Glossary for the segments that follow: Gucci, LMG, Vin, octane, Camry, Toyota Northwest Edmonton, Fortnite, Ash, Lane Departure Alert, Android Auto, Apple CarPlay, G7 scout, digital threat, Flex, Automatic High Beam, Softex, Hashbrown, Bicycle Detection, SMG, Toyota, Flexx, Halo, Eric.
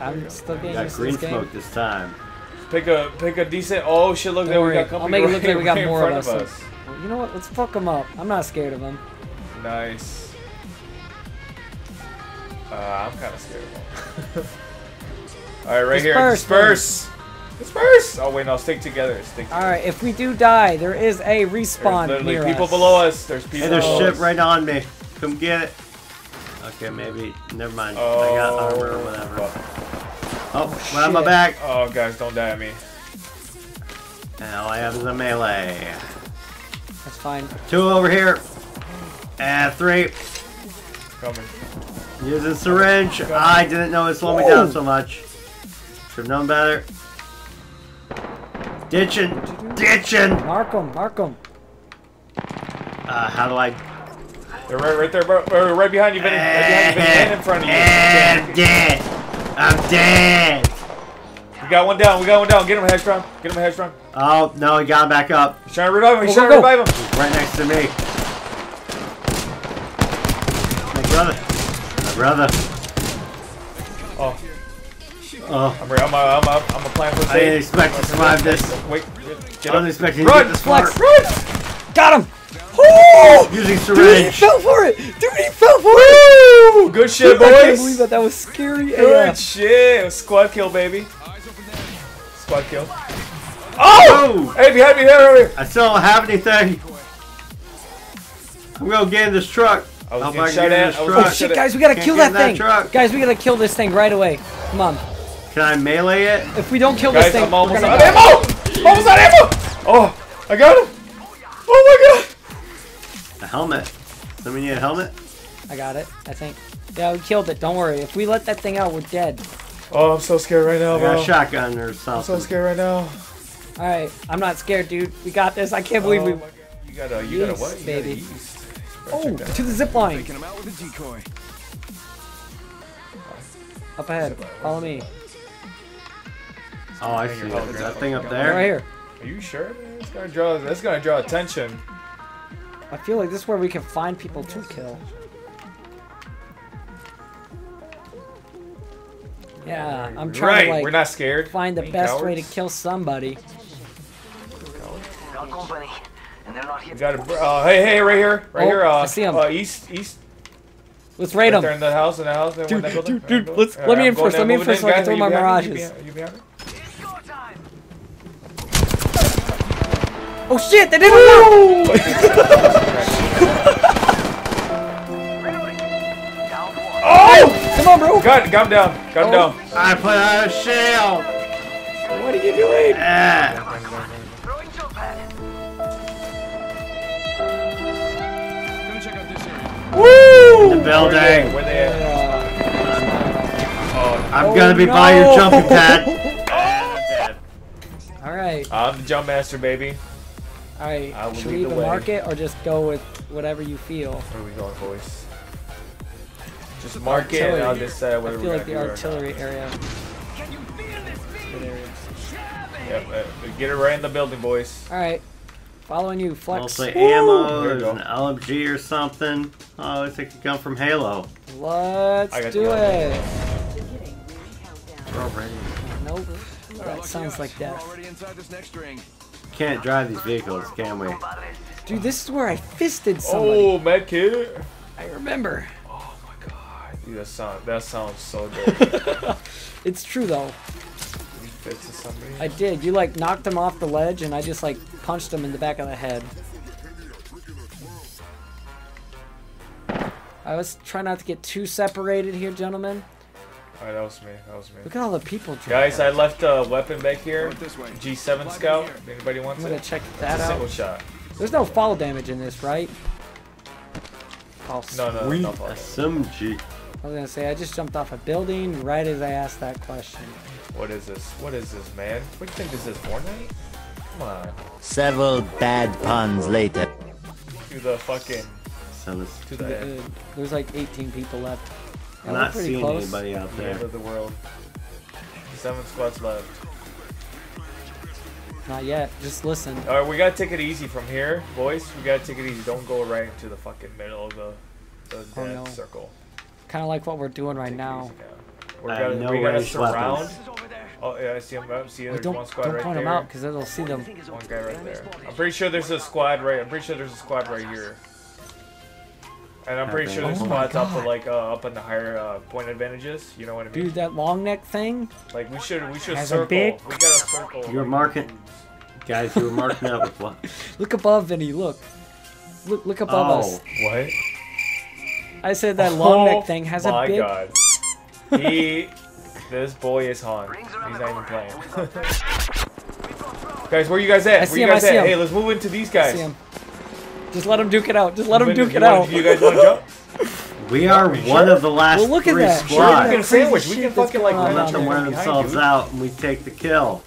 I'm stuck in this game. Got green smoke this time. Pick a decent. Oh shit! Look, there we got. I'll make it look like we got more of us. You know what? Let's fuck them up. I'm not scared of them. Nice. I'm kind of scared of them. All right, right here. Disperse. Disperse. Oh wait, no. Stick together. Stick together. All right. If we do die, there is a respawn. There's literally people below us. There's people. Hey, there's shit right on me. Come get it. Okay, maybe. Never mind. Oh, I got armor or whatever. Fuck. Oh, well, my back. Oh, guys, don't die at me. And all I have is a melee. That's fine. Two over here. And three. Coming. Using syringe. Coming. I didn't know it slowed me down so much. Should have known better. Ditching. Ditching. Mark him. Mark him. How do I? They're right there, bro. Right behind you, Vinny. Right behind you, Vinny. And in front of you. I'm dead. I'm dead. We got one down. We got one down. Get him, Hashbrown. Get him, Hashbrown. Oh, no. He got him back up. He's trying to revive him. He's trying to revive him. He's right next to me. My brother. My brother. Oh. Oh. I'm applying for save. I didn't expect to survive this. Wait. I wasn't expecting to get this far. Run! Got him. Oh! Using syringe. Dude, he fell for it! Dude, he fell for it! Woo! Good shit, boys! I can't believe that. That was scary. Good shit! Squad kill, baby. Squad kill. Oh! Hey, behind me, there! I still don't have anything. I'm gonna get in this truck. Oh shit, guys, we gotta kill that thing! Guys, we gotta kill this thing right away. Come on. Can I melee it? If we don't kill this thing, I'm almost out of ammo! Almost out of ammo! Oh, I got him! Oh my god! A helmet. Somebody need a helmet? I got it, I think. Yeah, we killed it. Don't worry. If we let that thing out, we're dead. Oh, I'm so scared right now, bro. I got a shotgun or something. I'm so scared right now. All right, I'm not scared, dude. We got this. I can't believe we. My God. You got a what? You baby. Oh, to the zip line. Taking him out with a decoy. Up ahead. Follow me. Oh, I see. Is that thing up there? Right here. Are you sure? Man, that's gonna draw attention. I feel like this is where we can find people to kill. Yeah, I'm trying to like, we're not scared. Find the best way to kill somebody. Hey, right here. I see him. East. Let's raid him. They're in the house, Dude, let me in first. Let me in first so I can throw my mirages. Oh shit, they didn't know! Oh! Come on, bro! Got him down. Got him down. I put out a shell! What are you doing? Woo! The building! Where they I'm gonna be by your jumping pad. Alright. I'm the jump master, baby. Alright, should we even mark it or just go with whatever you feel? Where are we going, boys? Just mark it and I'll decide whether we're going to do it. I feel like the artillery area. Can you feel this beat? Yep, get it right in the building, boys. Alright, following you, Flex. Also ammo, there's an LMG or something. Oh, it looks like it come from Halo. Let's do it. We're already. Nope, that sounds like death. We're already inside this next ring. Can't drive these vehicles, can we? Dude, this is where I fisted somebody. Oh, medkit! I remember. Oh my god, dude, that sounds so dope. It's true though. You fisted somebody? I did. You like knocked him off the ledge, and I just like punched him in the back of the head. I was trying not to get too separated here, gentlemen. All right, that was me. Look at all the people. Guys, I left a weapon back here. G7 scout. Anybody wants it? I'm gonna check that out. Single shot. There's no fall damage in this, right? No fall damage. SMG. I was gonna say I just jumped off a building right as I asked that question. What is this? What is this, man? What do you think this is? Fortnite? Come on. Several bad puns later. To the fucking. To the end. There's like 18 people left. I'm not seeing anybody out there. The end of the world. 7 squads left. Not yet. Just listen. All right, we gotta take it easy from here, boys. We gotta take it easy. Don't go right into the fucking middle of the death circle. Kind of like what we're doing right now. We're gonna surround. Oh yeah, I see him. I see him. There's one squad right there. Don't point him out because then they'll see them. One guy right there. I'm pretty sure there's a squad right here. And I'm pretty sure there's spots up for like up in the higher point advantages. You know what I mean? Dude, that long neck thing. Like we should circle. We gotta circle. You're marking, guys. You're marking out with what? Look above, Vinny. Look above us. Oh, what? I said that long neck thing has a big. My God. This boy is Han. He's not even playing. Guys, where are you guys at? Hey, let's move into these guys. I see him. Just let them duke it out. Just let them duke it out. You guys want to jump? We are one of the last three squads. Sure, we can sandwich. We can fucking like let them wear themselves out, and we take the kill.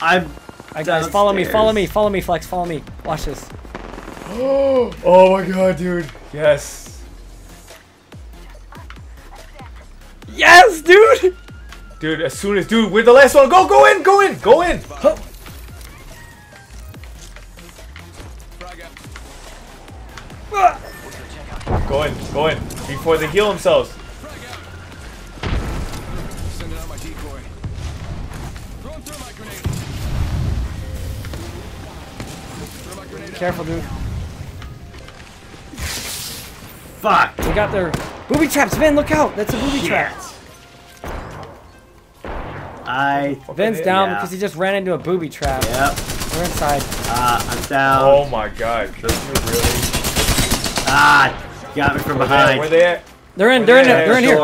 Guys, follow me, Flex. Follow me. Watch this. Oh my God, dude. Yes. Yes, dude. Dude, dude, we're the last one. Go in. Huh. Go in, before they heal themselves. Sending out my decoy. Throwing through my grenade. Careful, dude. Fuck! They got their booby traps. Vin, look out! That's a booby trap. Vin's down because he just ran into a booby trap. Yep. We're inside. I'm down. Oh my God! This is really. Got me from behind. Where they at? They're in here.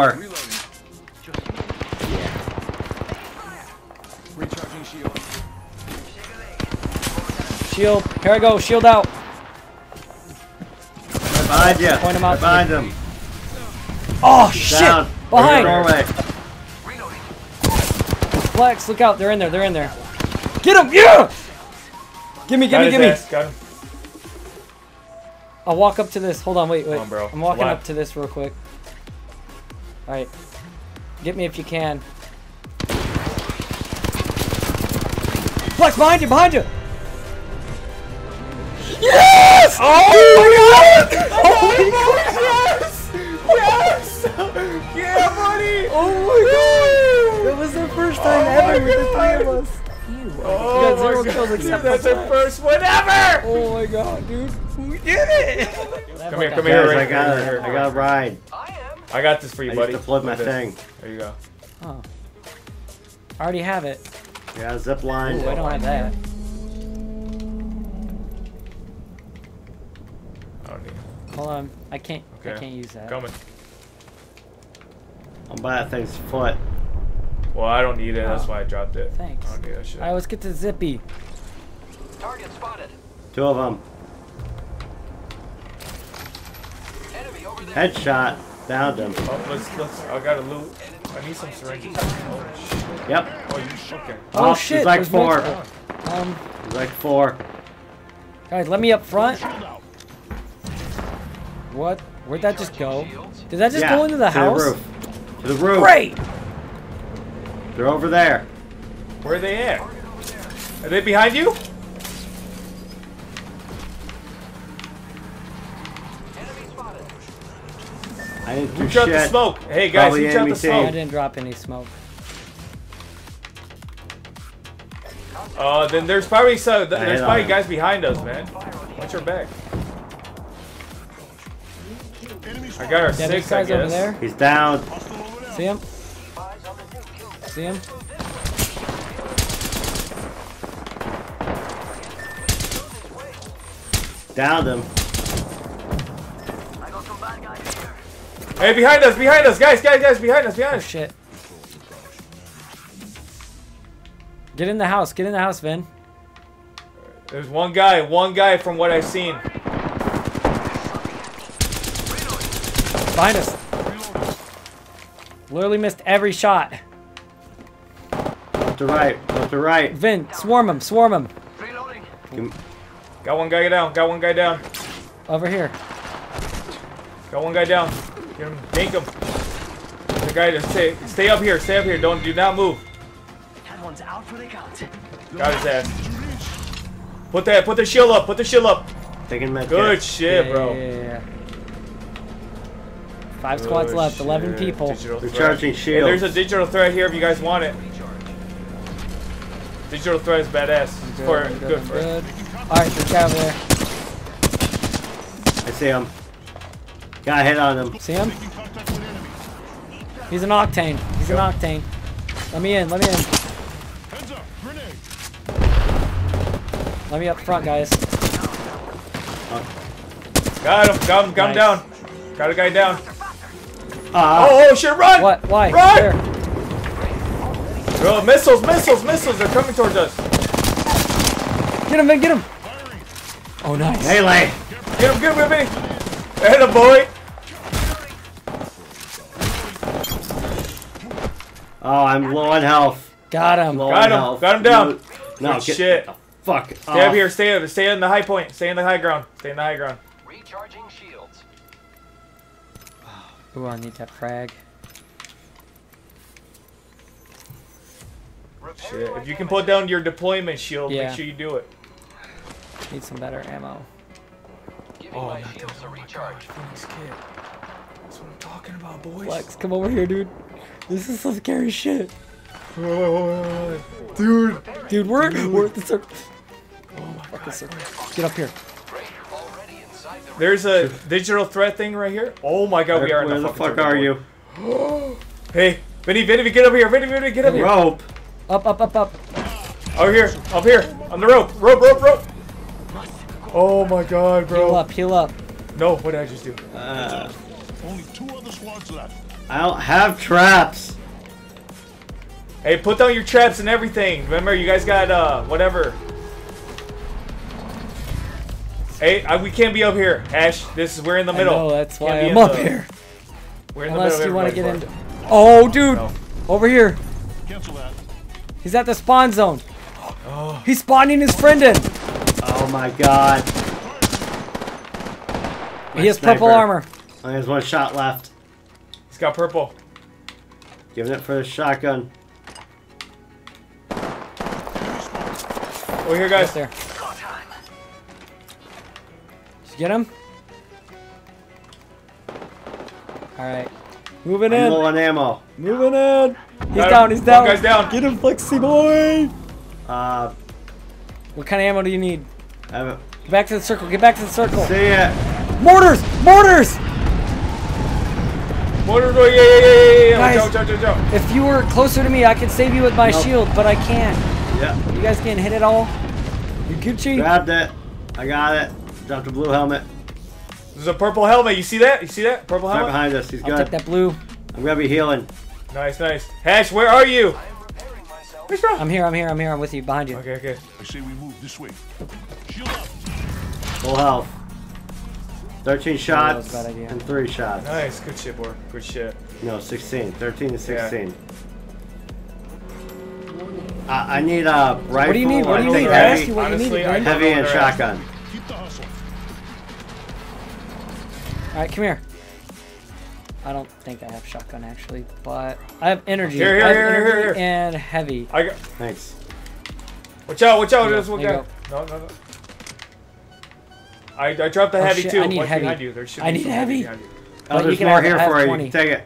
Recharging shield. Shield. Here I go. Shield out. Behind you. Point him out. Behind him. Oh shit! Down. Behind. Flex, look out. They're in there. Get him. Yeah. Give me. Got him. I'll walk up to this. Hold on, wait. Come on, bro. I'm walking up to this real quick. All right, get me if you can. Flex, behind you. Yes! Oh my God! Oh my God! Yes! Yeah, buddy! Oh my God! That was the first time ever with the three of us. Oh, you got 0 kills except for that's our first one ever! Oh my God, dude. We did it! Come here, Eric. I got a ride. I got this for you, buddy. I just deployed my thing. There you go. Oh. I already have it. Yeah, zip line. Ooh, I don't have that. I don't need it. Hold on. I can't use that. Coming. I'll buy that thing's foot. Well, I don't need it. That's why I dropped it. Thanks. I don't need that shit. All right, let's get to Zippy. Target spotted. 2 of them. Enemy over there. Headshot. Downed them. Oh, let's. I got to loot. I need some syringes. Oh, shit. Yep. Oh, you shook it. Oh shit. There's like 4. There's like 4. Guys, let me up front. What? Where'd that just go? Did that just go into the house? To the roof. Great. They're over there. Where are they at? Are they behind you? I didn't do shit. Dropped the smoke. Hey guys, you dropped the smoke. I didn't drop any smoke. Then there's probably guys behind us, man. Watch your back. I got our 6, I guess. Over there. He's down. See him? See him? Downed him. Hey, behind us, guys, behind us. Oh, shit. Get in the house, Vin. There's one guy from what I've seen. Behind us. Literally missed every shot. Left to right. Vin, swarm him. Got one guy down. Over here. Got one guy down. Get him, dink him. The guy just stay up here. Do not move. That one's out for the count. Got his ass. Put the shield up. Taking that. Good shit, bro. Yeah. Five squads left, 11 people. They're charging shields. Hey, there's a digital threat here if you guys want it. Digital threat is badass. It's good for it. Alright, there's a guy over there. I see him. Got a hit on him. See him? He's an octane. He's an octane. Let me in, let me in. Let me up front, guys. Got him nice. Down. Got a guy down. Oh shit, run! What? Why? Run! Where? Bro, missiles, they're coming towards us. Get him, man, get him! Oh, nice. Melee! Get him, baby! Hit him, boy! Oh, I'm low on health. Got him. Got him down. No shit. Fuck. Stay up here. Stay in the high point. Stay in the high ground. Recharging shields. Ooh, I need that frag. Shit. If you can put down your deployment shield, make sure you do it. Need some better ammo. Oh, my shields are recharged. Flex kid. That's what I'm talking about, boys. Flex, come over here, dude. This is some scary shit. Dude, we're at the circle. Oh my fucking circle. Get up here. There's a digital threat thing right here. Oh my god, we are in the fucking circle. Where the fuck are you? Hey, Vinny, get up here. Vinny, get up here. Rope. Up. Oh, here. Up here. On the rope. Rope. Oh my god, bro. Heal up. No, what did I just do? Only two other squads left. I don't have traps. Hey, put down your traps and everything. Remember, you guys got, whatever. Hey, we can't be up here, Ash. We're in the middle. Oh, that's why I'm up here. We're in the middle. Unless you want to get in. Oh, dude. No. Over here. Cancel that. He's at the spawn zone. Oh. He's spawning his friend in. Oh, my God. He has purple armor. Only has one shot left. He's got purple. Giving it for the shotgun. Over here, guys. There. Did you get him? Alright. Moving in. Low on ammo. Moving in. He's down. Guy's down. Get him, Flexy boy. What kind of ammo do you need? I have it. Get back to the circle. See it. Mortars! Guys, go. If you were closer to me, I could save you with my shield, but I can't. Yeah. You guys can't hit it all. You Gucci. Grabbed it. I got it. Dropped a blue helmet. There's a purple helmet. You see that? Purple helmet. Right behind us. He's got it. Take that blue. I'm gonna be healing. Nice. Hash, where are you? I am repairing myself. I'm here. I'm with you. Behind you. Okay. I say we move this way. Shield up. Full health. 13 shots and 3 shots. Nice, good shit, boy. Good shit. No, 16. 13 to 16. Yeah. I need a rifle. What do you need? Heavy and shotgun. Keep the hustle. All right, come here. I don't think I have shotgun actually, but I have energy. Here. And heavy. I got. Thanks. Watch out! There's one guy. No. I dropped the heavy too. I need heavy. I need heavy. Oh, there's more here for you. Take it.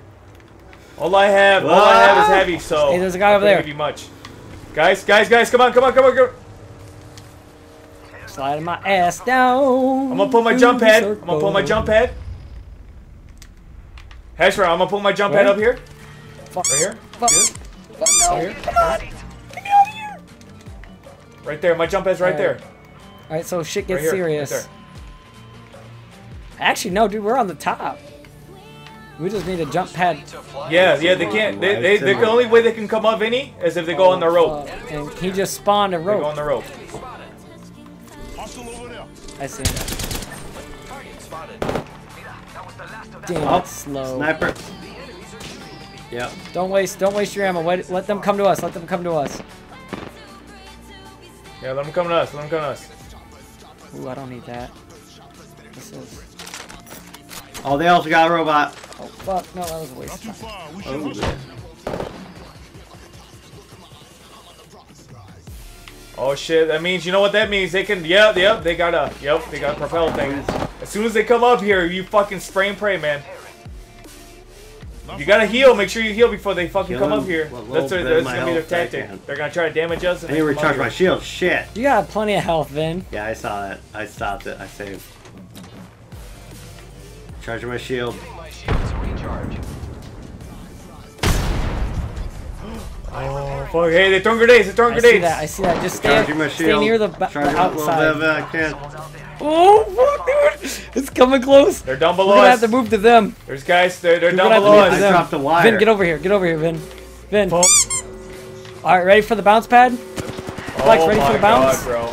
All I have is heavy. So hey, there's a guy over there. Give you much. Guys! Come on! Slide my ass down. I'm gonna pull my jump pad. Hashbrown, I'm gonna pull my jump pad up here. Fuck. Right here. Fuck. Here. Come on. Get me over here. Right there. My jump pad's right there. All right, so shit gets serious. Right there. Actually, no, dude, we're on the top. We just need a jump pad. Yeah, they can't. The only way they can come up any is if they go on the rope. And he just spawned a rope. They go on the rope. I see him. Damn, that's slow. Sniper. Yep. Don't waste your ammo. Let them come to us. Yeah, let them come to us. Ooh, I don't need that. Oh, they also got a robot. Oh, fuck. No, that was a waste of time. Oh, shit. That means, you know what that means? They can, they got a propel thing. As soon as they come up here, you fucking spray and pray, man. You gotta heal. Make sure you heal before they fucking come up here. That's gonna be their tactic. They're gonna try to damage us. I need to recharge my shield. Shit. You got plenty of health, Vin. Yeah, I saw that. I stopped it. I saved. Charging my shield. Oh, fuck. Hey, they're throwing grenades. They're throwing grenades. I see that. Just stay near the outside. I can't. Oh, fuck, dude. It's coming close. They're down below us. We're gonna have to move to them. There's guys. They're down below us. I dropped the wire. Vin, get over here. Get over here, Vin. Vin. Fuck. All right, ready for the bounce pad? Flex, ready for the bounce? God, bro.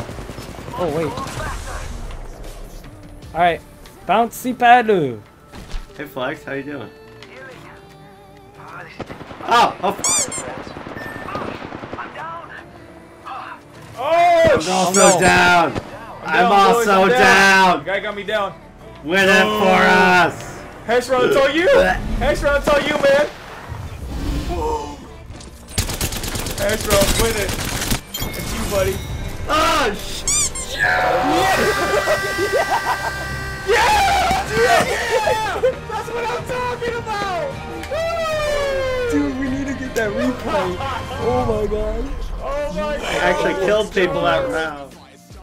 Oh, wait. All right. Bouncy pad. Hey, Flex. How you doing? Oh, I'm also down. The guy got me down. Win it for us. Hashbrown, it's all you. Hashbrown, it's all you, man. Hashbrown, win it. It's you, buddy. Oh, shit. Yeah. Yeah. That's what I'm talking about. Dude, we need to get that replay. Oh, my God. Oh, my God. I actually killed people that round.